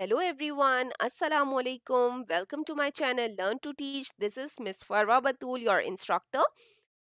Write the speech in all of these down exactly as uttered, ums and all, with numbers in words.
Hello everyone, Assalamu alaikum. Welcome to my channel Learn to Teach. This is Miss Farwa Batool, your instructor.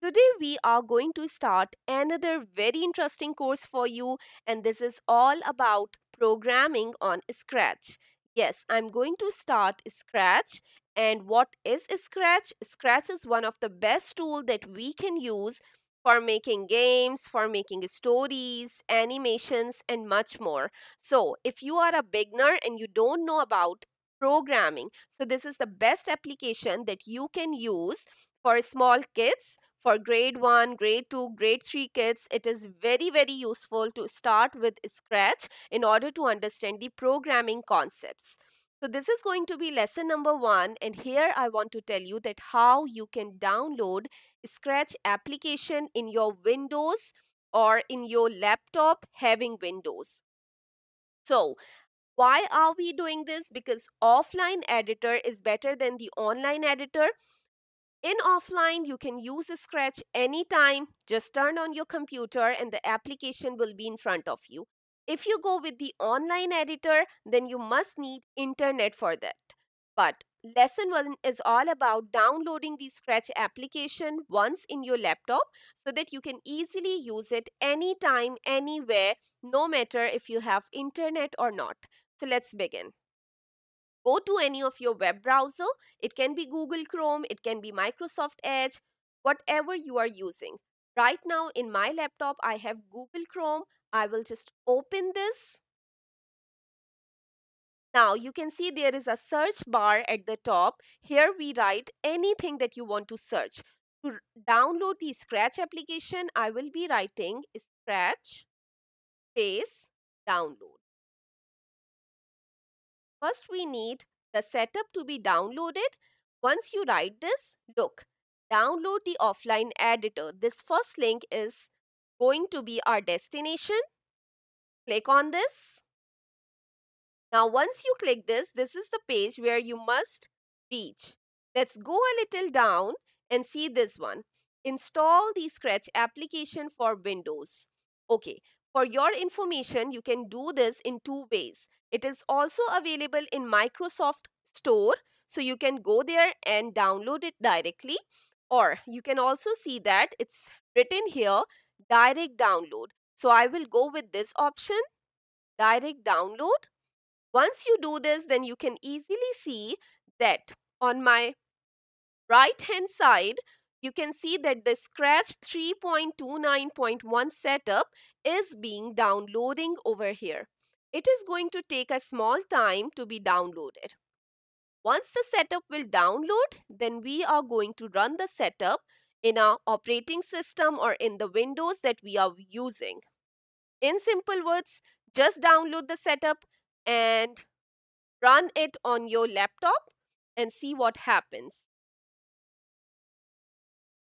Today we are going to start another very interesting course for you, and this is all about programming on Scratch. Yes, I'm going to start Scratch. And what is Scratch? Scratch is one of the best tools that we can use for making games, for making stories, animations, and much more. So if you are a beginner and you don't know about programming, so this is the best application that you can use for small kids, for grade one, grade two, grade three kids. It is very, very useful to start with Scratch in order to understand the programming concepts. So this is going to be lesson number one, and here I want to tell you that how you can download Scratch application in your Windows or in your laptop having Windows. So why are we doing this? Because offline editor is better than the online editor. In offline, you can use Scratch anytime. Just turn on your computer and the application will be in front of you. If you go with the online editor, then you must need internet for that. But lesson one is all about downloading the Scratch application once in your laptop so that you can easily use it anytime, anywhere, no matter if you have internet or not. So let's begin. Go to any of your web browser. It can be Google Chrome, it can be Microsoft Edge, whatever you are using. Right now in my laptop, I have Google Chrome. I will just open this. Now you can see there is a search bar at the top. Here we write anything that you want to search. To download the Scratch application, I will be writing Scratch space download. First we need the setup to be downloaded. Once you write this, look. Download the offline editor. This first link is going to be our destination. Click on this. Now once you click this, this is the page where you must reach. Let's go a little down and see this one. Install the Scratch application for Windows. Okay, for your information, you can do this in two ways. It is also available in Microsoft Store, so you can go there and download it directly. Or you can also see that it's written here, direct download. So I will go with this option, direct download. Once you do this, then you can easily see that on my right hand side, you can see that the Scratch three point two nine point one setup is being downloading over here. It is going to take a small time to be downloaded. Once the setup will download, then we are going to run the setup in our operating system or in the Windows that we are using. In simple words, just download the setup and run it on your laptop and see what happens.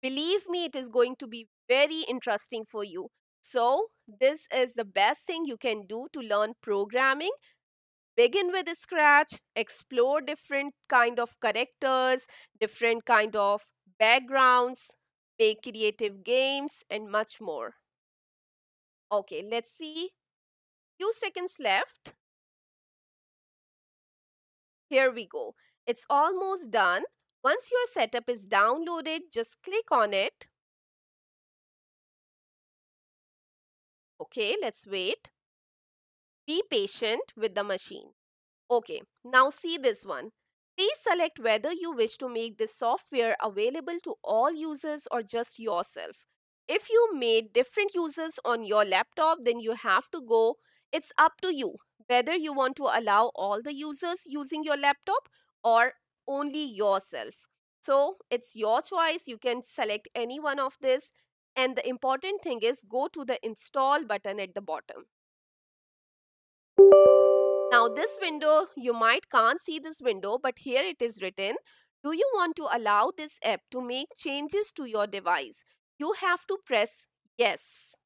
Believe me, it is going to be very interesting for you. So this is the best thing you can do to learn programming. Begin with Scratch, explore different kind of characters, different kind of backgrounds, make creative games and much more. Okay, let's see. Few seconds left. Here we go. It's almost done. Once your setup is downloaded, just click on it. Okay, let's wait. Be patient with the machine. Okay, now see this one. Please select whether you wish to make this software available to all users or just yourself. If you made different users on your laptop, then you have to go. It's up to you whether you want to allow all the users using your laptop or only yourself. So it's your choice. You can select any one of this. And the important thing is go to the install button at the bottom. Now this window, you might can't see this window, but here it is written, do you want to allow this app to make changes to your device? You have to press yes.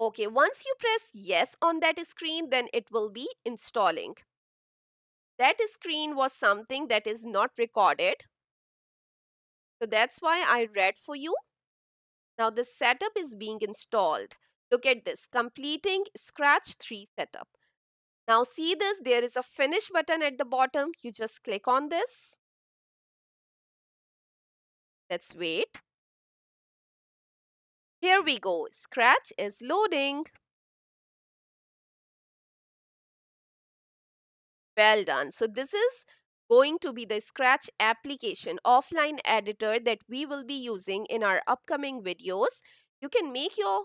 Okay, once you press yes on that screen, then it will be installing. That screen was something that is not recorded. So that's why I read for you. Now the setup is being installed. Look at this, completing Scratch three setup. Now see this, there is a finish button at the bottom. You just click on this. Let's wait. Here we go, Scratch is loading. Well done. So this is going to be the Scratch application offline editor that we will be using in our upcoming videos. You can make your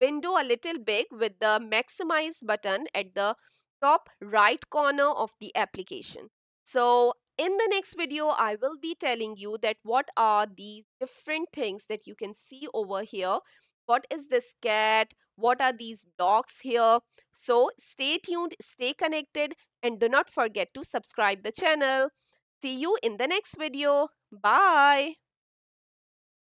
window a little big with the maximize button at the top right corner of the application. So in the next video, I will be telling you that what are these different things that you can see over here. What is this cat? What are these blocks here? So stay tuned, stay connected, and do not forget to subscribe the channel. See you in the next video. Bye.